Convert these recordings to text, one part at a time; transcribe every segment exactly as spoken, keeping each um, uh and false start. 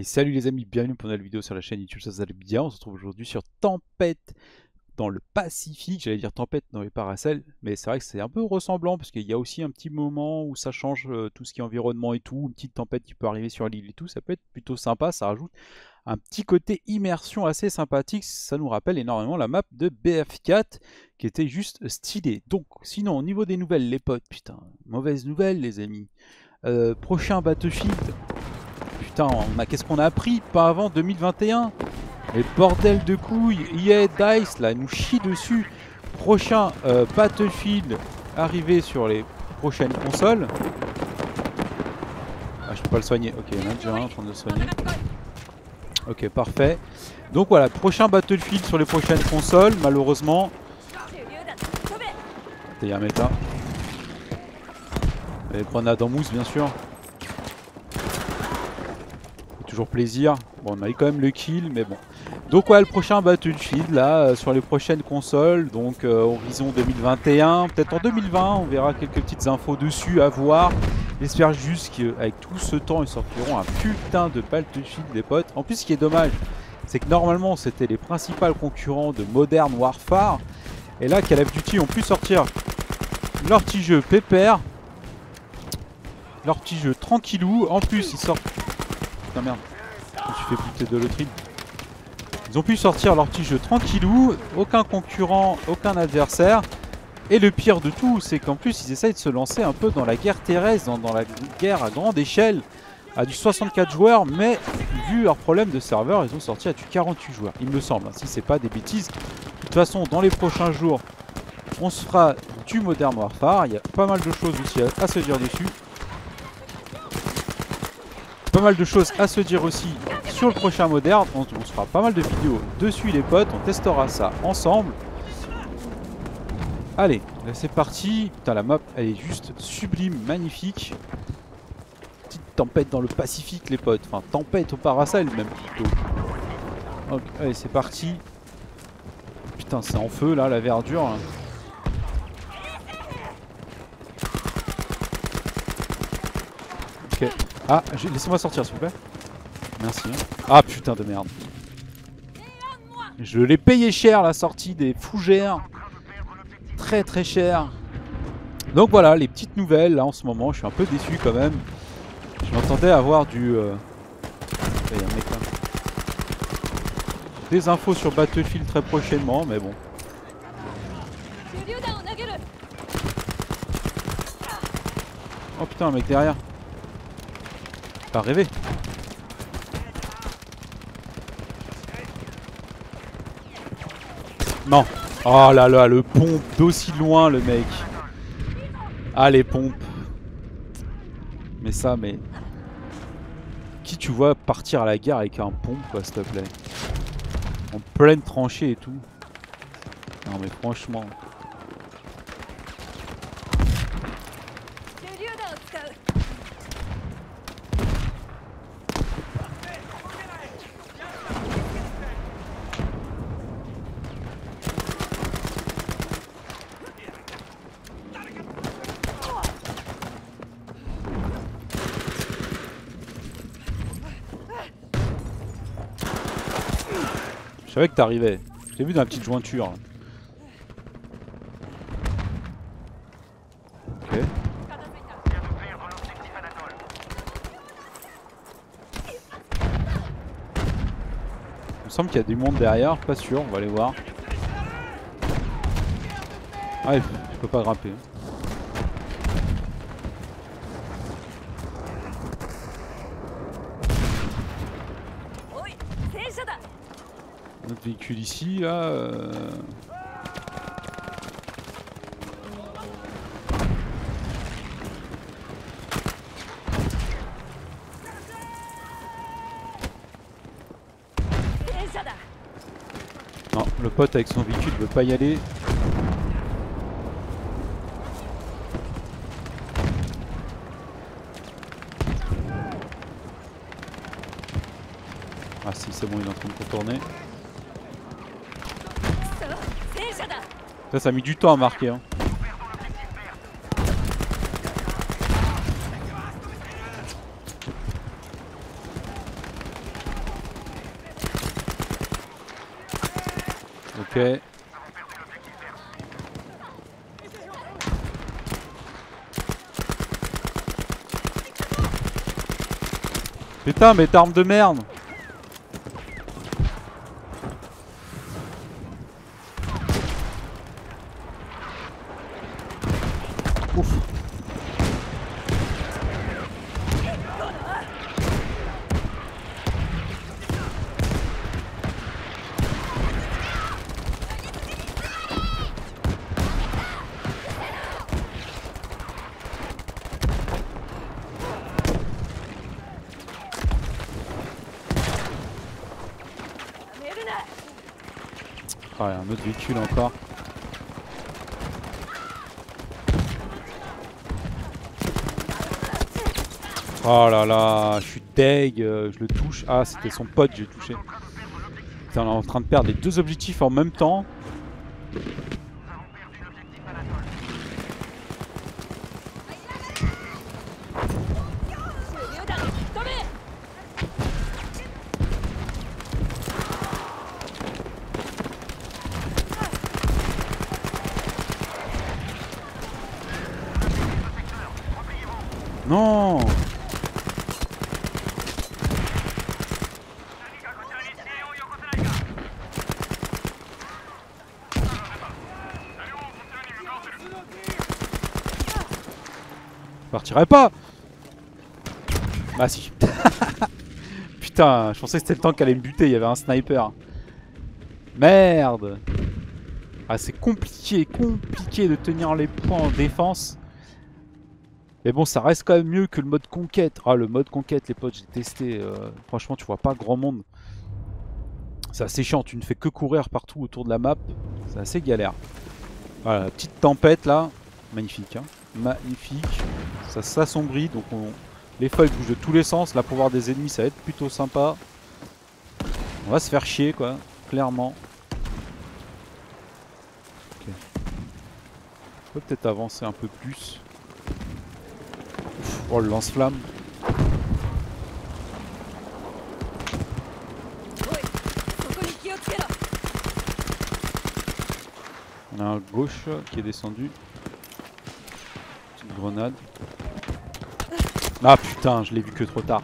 Et salut les amis, bienvenue pour une nouvelle vidéo sur la chaîne YouTube, ça s'appelle bien. On se retrouve aujourd'hui sur Tempête dans le Pacifique. J'allais dire Tempête dans les Paracels, mais c'est vrai que c'est un peu ressemblant, parce qu'il y a aussi un petit moment où ça change euh, tout ce qui est environnement et tout. Une petite tempête qui peut arriver sur l'île et tout, ça peut être plutôt sympa, ça rajoute un petit côté immersion assez sympathique. Ça nous rappelle énormément la map de B F quatre, qui était juste stylée. Donc sinon, au niveau des nouvelles les potes, putain, mauvaise nouvelle les amis. Euh, prochain Battlefield... Putain, on a qu'est-ce qu'on a appris? Pas avant deux mille vingt et un. Les bordel de couilles, E A, Dice, là, nous chie dessus. Prochain euh, Battlefield arrivé sur les prochaines consoles. Ah, je peux pas le soigner. Ok, il y en a déjà un en train de le soigner. Ok, parfait. Donc voilà, prochain Battlefield sur les prochaines consoles, malheureusement. Il y a un méta. Les grenades en mousse, bien sûr. Plaisir. Bon, on a eu quand même le kill, mais bon. Donc ouais, le prochain Battlefield là euh, sur les prochaines consoles, donc euh, Horizon deux mille vingt et un, peut-être en deux mille vingt, on verra quelques petites infos dessus à voir. J'espère juste qu'avec tout ce temps, ils sortiront un putain de Battlefield des potes. En plus, ce qui est dommage, c'est que normalement, c'était les principaux concurrents de Modern Warfare, et là, Call of Duty ont pu sortir leur petit jeu pépère, leur petit jeu tranquillou. En plus, ils sortent. Putain merde, je me suis fait buter de l'autre île. Ils ont pu sortir leur petit jeu tranquillou, aucun concurrent, aucun adversaire. Et le pire de tout, c'est qu'en plus ils essayent de se lancer un peu dans la guerre terrestre, dans, dans la guerre à grande échelle, à du soixante-quatre joueurs, mais vu leur problème de serveur, ils ont sorti à du quarante-huit joueurs, il me semble, hein, si c'est pas des bêtises. De toute façon, dans les prochains jours, on se fera du Modern Warfare, il y a pas mal de choses aussi à, à se dire dessus. Pas mal de choses à se dire aussi sur le prochain Modern. On, on se fera pas mal de vidéos dessus les potes, on testera ça ensemble. Allez, là c'est parti. Putain, la map elle est juste sublime, magnifique. Petite tempête dans le Pacifique les potes, enfin tempête au Paracel même plutôt. Donc, allez c'est parti. Putain, c'est en feu là, la verdure là. Ok. Ah, laissez-moi sortir s'il vous plaît. Merci. Ah putain de merde. Je l'ai payé cher la sortie des fougères. Très très cher. Donc voilà les petites nouvelles là en ce moment. Je suis un peu déçu quand même. Je m'entendais avoir du... Euh... Allez, un mec, hein. Des infos sur Battlefield très prochainement, mais bon. Oh putain, un mec derrière. Pas rêver. Non. Oh là là, le pompe d'aussi loin le mec. Ah les pompes. Mais ça, mais... Qui tu vois partir à la guerre avec un pompe quoi, s'il te plaît. En pleine tranchée et tout. Non mais franchement... Je savais que t'arrivais. Je t'ai vu dans la petite jointure. Ok. Il me semble qu'il y a du monde derrière. Pas sûr, on va aller voir. Ah, je peux pas grimper. Notre véhicule ici, là... Euh... Non, le pote avec son véhicule veut pas y aller. Ah si, c'est bon, il est en train de contourner. Ça, ça a mis du temps à marquer. Hein. Ok. Putain, mais t'armes de merde. Ouf. Ah, un autre véhicule encore. Oh là là, je suis deg, je le touche. Ah, c'était son pote, j'ai touché. Putain, on est en train de perdre les deux objectifs en même temps. Non. Je partirai pas. Bah si. Putain, je pensais que c'était le temps qu'elle allait me buter, il y avait un sniper. Merde. Ah, c'est compliqué, compliqué de tenir les points en défense. Mais bon, ça reste quand même mieux que le mode conquête. Ah, le mode conquête, les potes, j'ai testé. Euh, franchement, tu vois pas grand monde. C'est assez chiant, tu ne fais que courir partout autour de la map. C'est assez galère. Voilà, petite tempête là. Magnifique, hein. Magnifique. Ça s'assombrit, donc on... les feuilles bougent de tous les sens. Là, pour voir des ennemis, ça va être plutôt sympa. On va se faire chier, quoi, clairement. Ok. On peut peut-être avancer un peu plus. Oh, le lance-flamme. On a un gauche qui est descendu. Petite grenade. Ah putain, je l'ai vu que trop tard.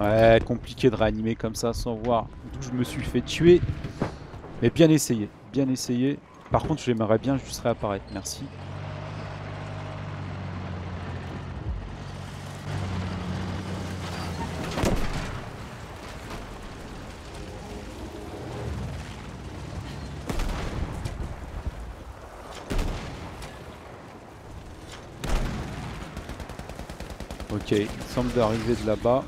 Ouais, compliqué de réanimer comme ça sans voir d'où je me suis fait tuer. Mais bien essayé, bien essayé. Par contre, j'aimerais bien juste réapparaître. Merci. Ok, il semble d'arriver de là-bas.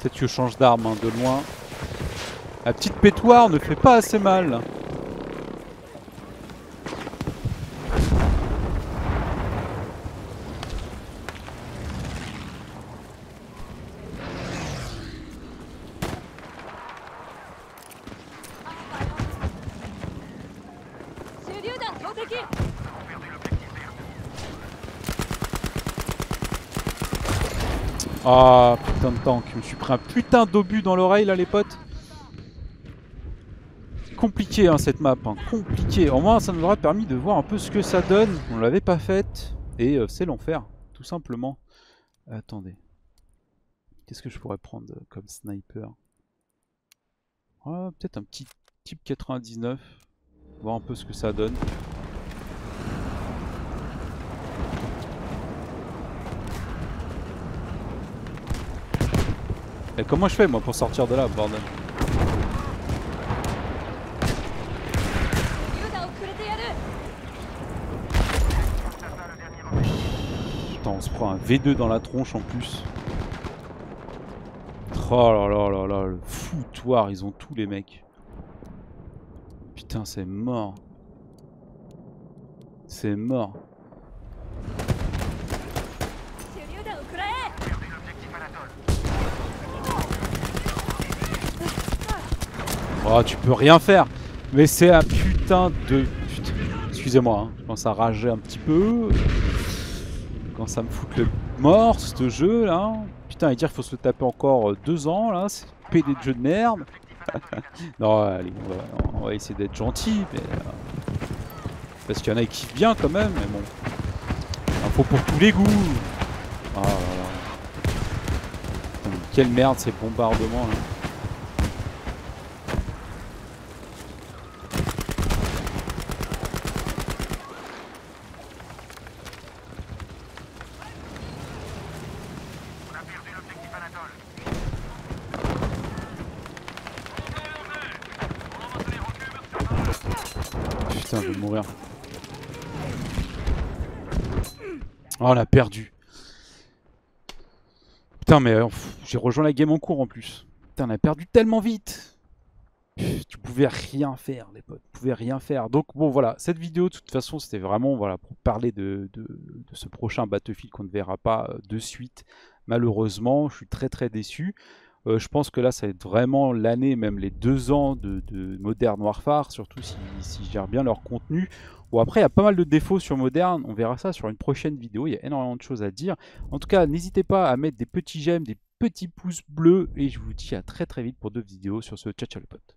Peut-être que je change d'arme, hein, de loin. La petite pétoire ne fait pas assez mal. Ah, putain de tank, je me suis pris un putain d'obus dans l'oreille là, les potes. Compliqué, hein, cette map, hein. Compliqué. Au moins ça nous aura permis de voir un peu ce que ça donne. On l'avait pas faite et euh, c'est l'enfer, tout simplement. Attendez, qu'est-ce que je pourrais prendre comme sniper? Ah, peut-être un petit type quatre-vingt-dix-neuf. Voir un peu ce que ça donne. Et comment je fais moi pour sortir de là, bordel? Putain, on se prend un V deux dans la tronche en plus. Oh là là là là, le foutoir, ils ont tous les mecs. Putain, c'est mort. C'est mort. Oh, tu peux rien faire. Mais c'est un putain de... Putain. Excusez-moi, hein. Je pense à rager un petit peu. Quand ça me fout le mort, ce jeu là. Putain, et dire qu'il faut se le taper encore deux ans là, c'est pédé de jeu de merde. Non, allez, on va, on va essayer d'être gentil, mais. Euh, parce qu'il y en a qui kiffent bien quand même, mais bon. Info pour tous les goûts. Oh là là. Quelle merde ces bombardements là. Putain, je vais mourir. Oh, l'a perdu. Putain, mais euh, j'ai rejoint la game en cours en plus. Putain, on a perdu tellement vite. Pff, tu pouvais rien faire, les potes. Tu pouvais rien faire. Donc, bon, voilà. Cette vidéo, de toute façon, c'était vraiment voilà, pour parler de, de, de ce prochain Battlefield qu'on ne verra pas de suite. Malheureusement, je suis très très déçu. Euh, je pense que là, ça va être vraiment l'année, même les deux ans de, de Modern Warfare, surtout s'ils si, si gèrent bien leur contenu. Bon, après, il y a pas mal de défauts sur Modern, on verra ça sur une prochaine vidéo, il y a énormément de choses à dire. En tout cas, n'hésitez pas à mettre des petits j'aime, des petits pouces bleus, et je vous dis à très très vite pour d'autres vidéos sur ce. Ciao ciao les potes.